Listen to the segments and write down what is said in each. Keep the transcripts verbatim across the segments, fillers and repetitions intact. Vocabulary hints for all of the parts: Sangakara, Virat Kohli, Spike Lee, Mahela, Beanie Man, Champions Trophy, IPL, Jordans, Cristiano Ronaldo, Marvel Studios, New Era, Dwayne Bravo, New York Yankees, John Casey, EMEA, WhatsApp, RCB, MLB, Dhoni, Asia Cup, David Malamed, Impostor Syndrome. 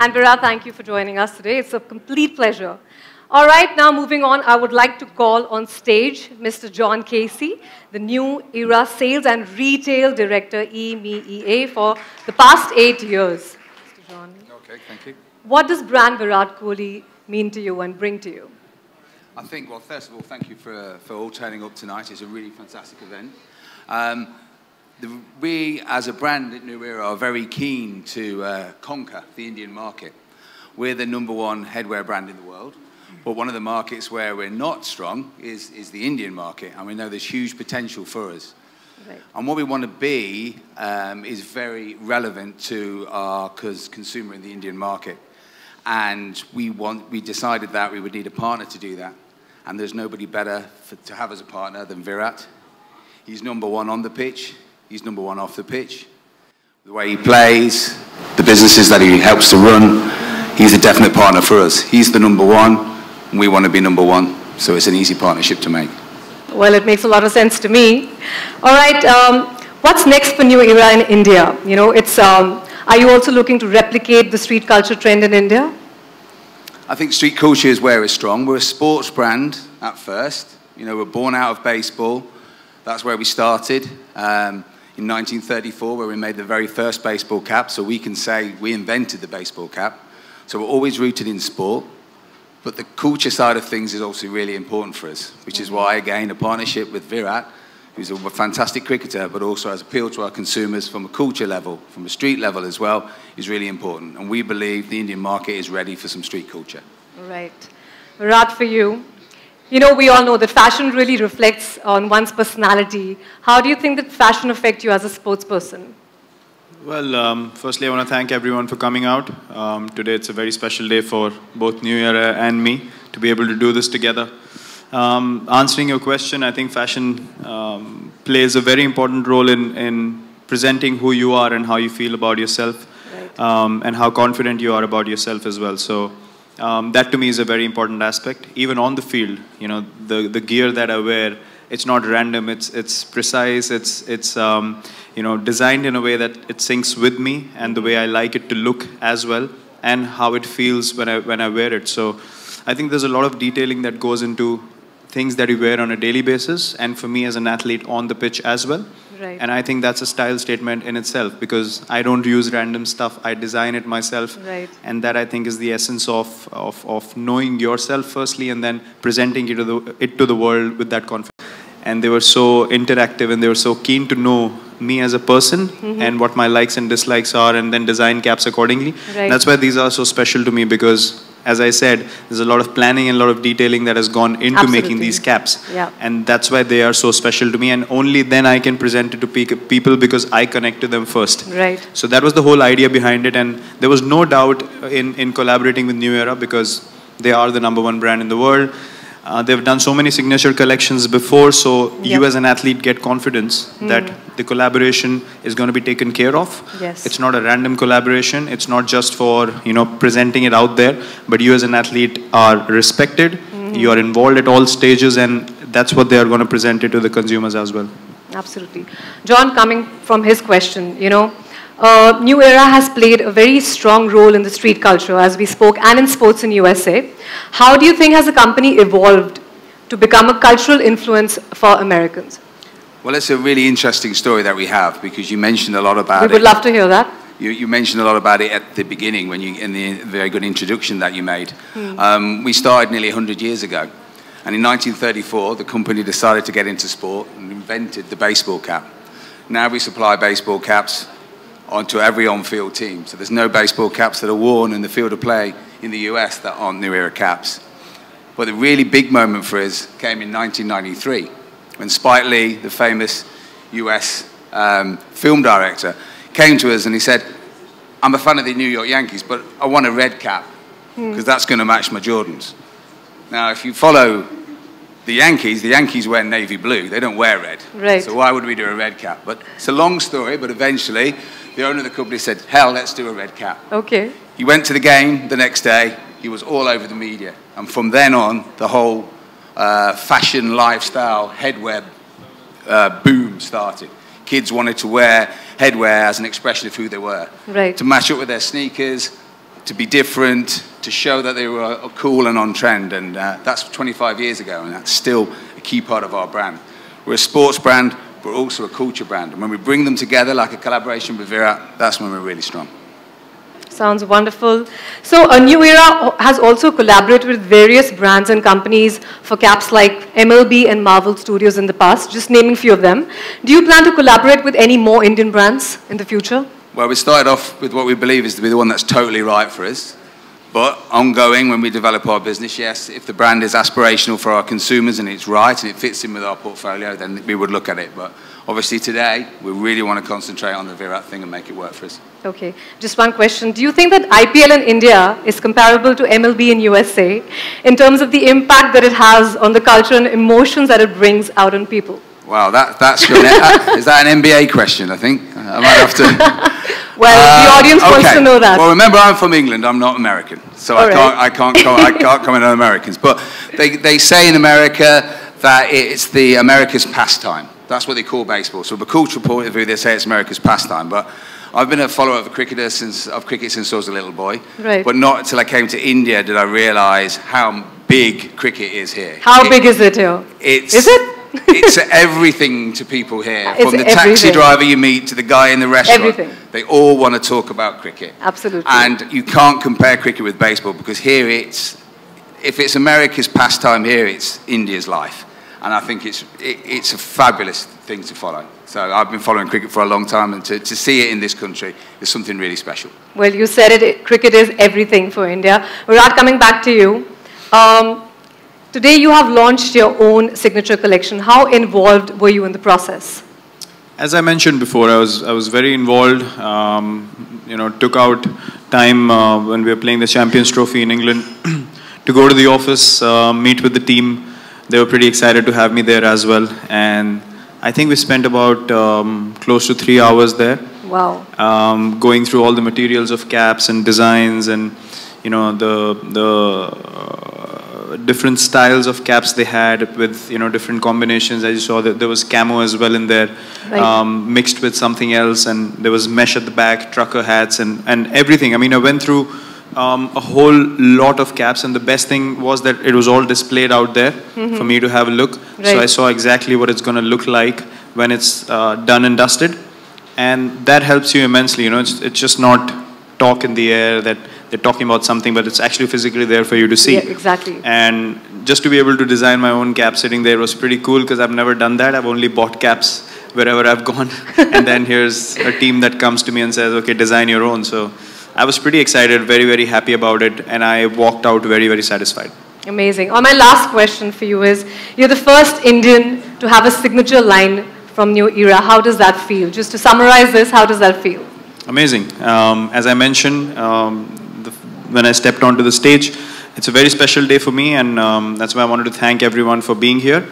And Virat, thank you for joining us today. It's a complete pleasure. All right, now moving on, I would like to call on stage Mister John Casey, the New Era Sales and Retail Director, E M E A, for the past eight years. Mister John. Okay, thank you. What does brand Virat Kohli mean to you and bring to you? I think, well, first of all, thank you for, for all turning up tonight. It's a really fantastic event. Um, the, we, as a brand at New Era, are very keen to uh, conquer the Indian market. We're the number one headwear brand in the world. But one of the markets where we're not strong is, is the Indian market, and we know there's huge potential for us. Right. And what we want to be um, is very relevant to our consumer in the Indian market. And we, want, we decided that we would need a partner to do that. And there's nobody better for, to have as a partner than Virat. He's number one on the pitch. He's number one off the pitch. The way he plays, the businesses that he helps to run, he's a definite partner for us. He's the number one. We want to be number one, so it's an easy partnership to make. Well, it makes a lot of sense to me. All right, um, what's next for New Era in India? You know, it's, um, are you also looking to replicate the street culture trend in India? I think street culture is where it's strong. We're a sports brand at first. You know, we're born out of baseball. That's where we started um, in nineteen thirty-four, where we made the very first baseball cap, so we can say we invented the baseball cap. So we're always rooted in sport. But the culture side of things is also really important for us, which is why, again, a partnership with Virat, who's a fantastic cricketer, but also has appealed to our consumers from a culture level, from a street level as well, is really important. And we believe the Indian market is ready for some street culture. Right. Virat, for you. You know, we all know that fashion really reflects on one's personality. How do you think that fashion affects you as a sports person? Well, um, firstly, I want to thank everyone for coming out. Um, today, it's a very special day for both New Era and me to be able to do this together. Um, answering your question, I think fashion um, plays a very important role in, in presenting who you are and how you feel about yourself, right. um, and how confident you are about yourself as well. So um, that to me is a very important aspect. Even on the field, you know, the, the gear that I wear, it's not random, it's, it's precise, it's, it's um, you know, designed in a way that it syncs with me and the way I like it to look as well, and how it feels when I, when I wear it. So I think there's a lot of detailing that goes into things that you wear on a daily basis, and for me as an athlete on the pitch as well. Right. And I think that's a style statement in itself, because I don't use random stuff, I design it myself. Right. And that I think is the essence of, of, of knowing yourself firstly, and then presenting it to the, it to the world with that confidence. And they were so interactive, and they were so keen to know me as a person, mm-hmm. and what my likes and dislikes are, and then design caps accordingly. Right. That's why these are so special to me, because as I said, there's a lot of planning and a lot of detailing that has gone into Absolutely. Making these caps. Yeah. And that's why they are so special to me, and only then I can present it to people, because I connect to them first. Right. So that was the whole idea behind it, and there was no doubt in, in collaborating with New Era, because they are the number one brand in the world. Uh, they've done so many signature collections before, so yep. you as an athlete get confidence mm. that the collaboration is going to be taken care of. Yes. It's not a random collaboration. It's not just for, you know, presenting it out there, but you as an athlete are respected. Mm. You are involved at all stages, and that's what they are going to present it to the consumers as well. Absolutely. John, coming from his question, you know, uh, New Era has played a very strong role in the street culture, as we spoke, and in sports in U S A. How do you think has the company evolved to become a cultural influence for Americans? Well, it's a really interesting story that we have, because you mentioned a lot about it. We would it. love to hear that. You, you mentioned a lot about it at the beginning, when you, in the very good introduction that you made. Hmm. Um, we started nearly one hundred years ago. And in nineteen thirty-four, the company decided to get into sport and invented the baseball cap. Now we supply baseball caps onto every on-field team. So there's no baseball caps that are worn in the field of play in the U S that aren't New Era caps. But the really big moment for us came in nineteen ninety-three, when Spike Lee, the famous U S um, film director, came to us and he said, I'm a fan of the New York Yankees, but I want a red cap, because mm. that's going to match my Jordans. Now, if you follow the Yankees, the Yankees wear navy blue. They don't wear red. Right. So why would we do a red cap? But it's a long story, but eventually the owner of the company said, hell, let's do a red cap. Okay. He went to the game the next day. He was all over the media. And from then on, the whole uh, fashion, lifestyle, headwear uh, boom started. Kids wanted to wear headwear as an expression of who they were. Right. To match up with their sneakers, to be different, to show that they were cool and on trend. And uh, that's twenty-five years ago, and that's still a key part of our brand. We're a sports brand, but also a culture brand. And when we bring them together, like a collaboration with Virat, that's when we're really strong. Sounds wonderful. So a New Era has also collaborated with various brands and companies for caps like M L B and Marvel Studios in the past, just naming a few of them. Do you plan to collaborate with any more Indian brands in the future? Well, we started off with what we believe is to be the one that's totally right for us. But ongoing, when we develop our business, yes, if the brand is aspirational for our consumers and it's right and it fits in with our portfolio, then we would look at it. But obviously today, we really want to concentrate on the Virat thing and make it work for us. Okay. Just one question. Do you think that I P L in India is comparable to M L B in U S A in terms of the impact that it has on the culture and emotions that it brings out on people? Wow, that, that's good. uh, is that an M B A question, I think? I might have to... Well, uh, the audience okay. wants to know that. Well, remember, I'm from England. I'm not American, so I, right. can't, I can't. I can't comment on Americans. But they they say in America that it's the America's pastime. That's what they call baseball. So, from a cultural point of view, they say it's America's pastime. But I've been a follower of a cricketer since of cricket since I was a little boy. Right. But not until I came to India did I realise how big cricket is here. How it, big is it here? It's, is it? It's everything to people here. It's From the everything. taxi driver you meet to the guy in the restaurant. Everything. They all want to talk about cricket. Absolutely. And you can't compare cricket with baseball because here it's, if it's America's pastime, here it's India's life. And I think it's, it, it's a fabulous thing to follow. So I've been following cricket for a long time, and to, to see it in this country is something really special. Well, you said it, it cricket is everything for India. Virat, coming back to you. Um, Today you have launched your own signature collection. How involved were you in the process? As I mentioned before, I was, I was very involved. Um, you know, took out time uh, when we were playing the Champions Trophy in England to go to the office, uh, meet with the team. They were pretty excited to have me there as well. And I think we spent about um, close to three hours there. Wow. Um, going through all the materials of caps and designs and, you know, the... the uh, different styles of caps they had with, you know, different combinations. As you saw, that there was camo as well in there, right. um, mixed with something else, and there was mesh at the back, trucker hats, and, and everything. I mean, I went through um, a whole lot of caps, and the best thing was that it was all displayed out there mm-hmm. for me to have a look. Right. So I saw exactly what it's going to look like when it's uh, done and dusted. And that helps you immensely. You know, it's, it's just not talk in the air that they're talking about something, but it's actually physically there for you to see. Yeah, exactly. And just to be able to design my own cap sitting there was pretty cool because I've never done that. I've only bought caps wherever I've gone. And then here's a team that comes to me and says, okay, design your own. So I was pretty excited, very, very happy about it. And I walked out very, very satisfied. Amazing. Oh, my last question for you is, you're the first Indian to have a signature line from New Era. How does that feel? Just to summarize this, how does that feel? Amazing. Um, as I mentioned, um, when I stepped onto the stage, it's a very special day for me, and um, that's why I wanted to thank everyone for being here.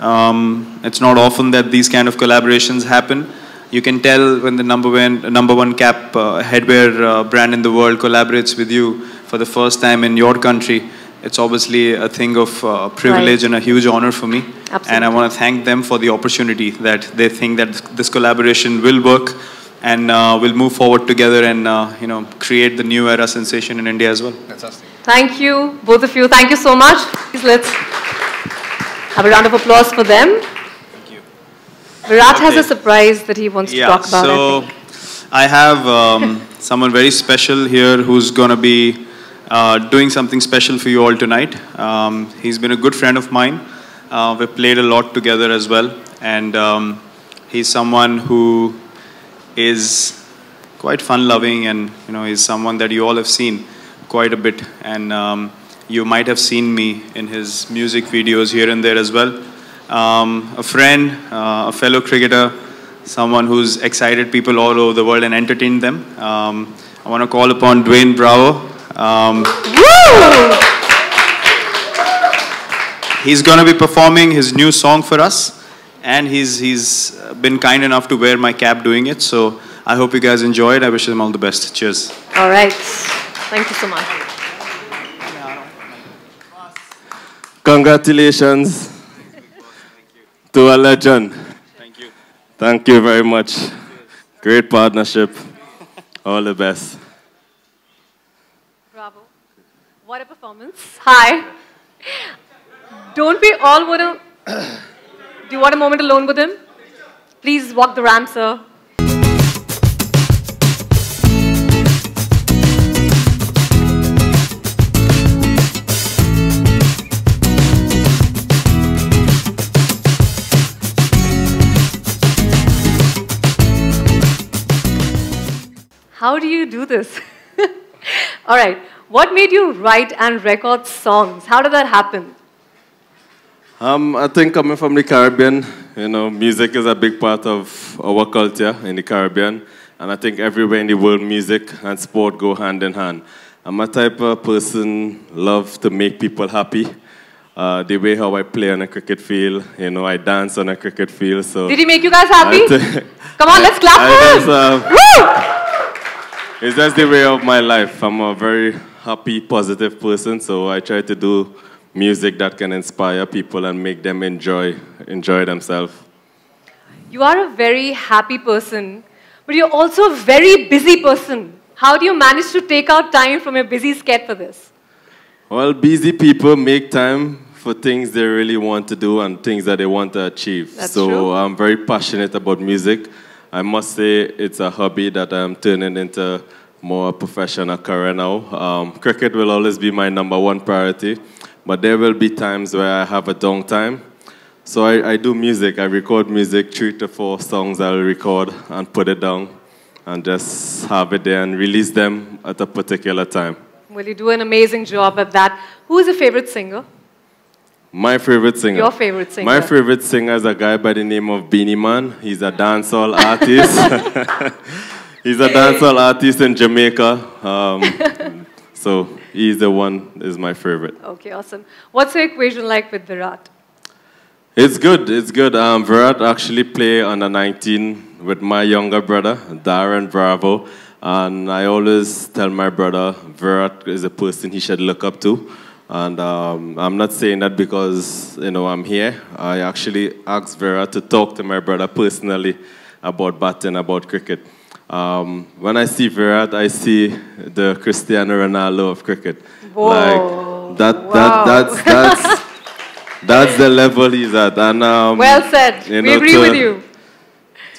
Um, it's not often that these kind of collaborations happen. You can tell when the number one, number one cap uh, headwear uh, brand in the world collaborates with you for the first time in your country. It's obviously a thing of uh, privilege right. and a huge honor for me. Absolutely. And I want to thank them for the opportunity that they think that this collaboration will work. And uh, we'll move forward together and uh, you know, create the New Era sensation in India as well. Fantastic. Thank you, both of you. Thank you so much. Please let's have a round of applause for them. Thank you. Virat okay. has a surprise that he wants yeah, to talk about. So I, think. I have um, someone very special here who's going to be uh, doing something special for you all tonight. Um, he's been a good friend of mine. Uh, we've played a lot together as well. And um, he's someone who is quite fun-loving, and you know, is someone that you all have seen quite a bit, and um, you might have seen me in his music videos here and there as well. Um, a friend, uh, a fellow cricketer, someone who's excited people all over the world and entertained them. Um, I want to call upon Dwayne Bravo. Um, he's going to be performing his new song for us. And he's, he's been kind enough to wear my cap doing it. So I hope you guys enjoy it. I wish them all the best. Cheers. All right. Thank you so much. Congratulations to a legend. Thank you. Thank you very much. Great partnership. All the best. What a performance. Hi. Don't we all want to... Do you want a moment alone with him? Please walk the ramp, sir. How do you do this? All right. What made you write and record songs? How did that happen? Um, I think coming from the Caribbean, you know, music is a big part of our culture in the Caribbean. And I think everywhere in the world, music and sport go hand in hand. I'm a type of person love to make people happy. Uh, the way how I play on a cricket field, you know, I dance on a cricket field. So did he make you guys happy? Come on, let's clap for him! It's just the way of my life. I'm a very happy, positive person, so I try to do music that can inspire people and make them enjoy, enjoy themselves. You are a very happy person, but you're also a very busy person. How do you manage to take out time from your busy schedule for this? Well, busy people make time for things they really want to do and things that they want to achieve. That's so true. I'm very passionate about music. I must say it's a hobby that I'm turning into more a professional career now. Um, cricket will always be my number one priority, but there will be times where I have a downtime. So I, I do music. I record music, three to four songs I'll record and put it down and just have it there and release them at a particular time. Well, you do an amazing job at that. Who is your favorite singer? My favorite singer. Your favorite singer. My favorite singer is a guy by the name of Beanie Man. He's a dancehall artist. He's a dancehall artist in Jamaica. Um, so he's the one is my favorite. Okay, awesome. What's your equation like with Virat? It's good. It's good. Um, Virat actually played under nineteen with my younger brother, Dwayne Bravo. And I always tell my brother, Virat is a person he should look up to. And um, I'm not saying that because, you know, I'm here. I actually asked Vera to talk to my brother personally about batting, about cricket. Um, when I see Virat, I see the Cristiano Ronaldo of cricket. Whoa. Like, that, wow. that, that's, that's, that's the level he's at. And, um, well said. You know, we agree to, with you.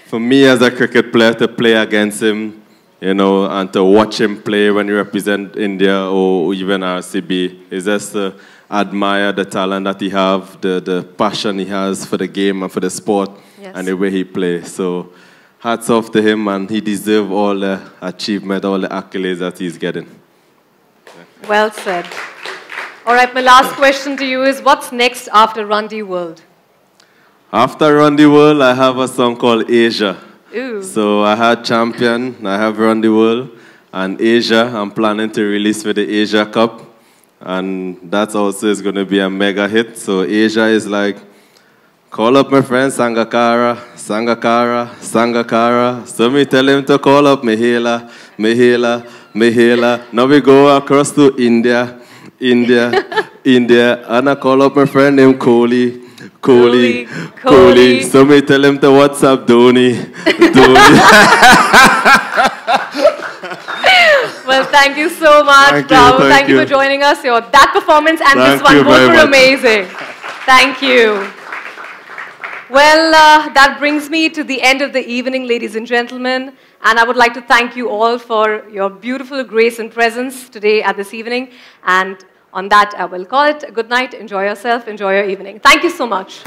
For me as a cricket player, to play against him, you know, and to watch him play when you represent India or even R C B. It's just to admire the talent that he has, the, the passion he has for the game and for the sport, yes, and the way he plays. So hats off to him, and he deserves all the achievement, all the accolades that he's getting. Well said. All right, my last question to you is, what's next after Run the World? After Run the World, I have a song called Asia. Ooh. So I had Champion, I have Run the World, and Asia. I'm planning to release for the Asia Cup, and that also is going to be a mega hit. So Asia is like, call up my friend Sangakara, Sangakara, Sangakara. So me tell him to call up Mahela, Mahela, Mahela. Now we go across to India, India, India, and I call up my friend named Kohli. Kohli, Kohli. So me tell him to WhatsApp Dhoni. Dhoni. Well, thank you so much, thank Bravo. You, thank thank you. you for joining us. Your that performance and thank this one both were amazing. Thank you. Well, uh, that brings me to the end of the evening, ladies and gentlemen. And I would like to thank you all for your beautiful grace and presence today at this evening. And on that, I will call it. Good night. Enjoy yourself. Enjoy your evening. Thank you so much.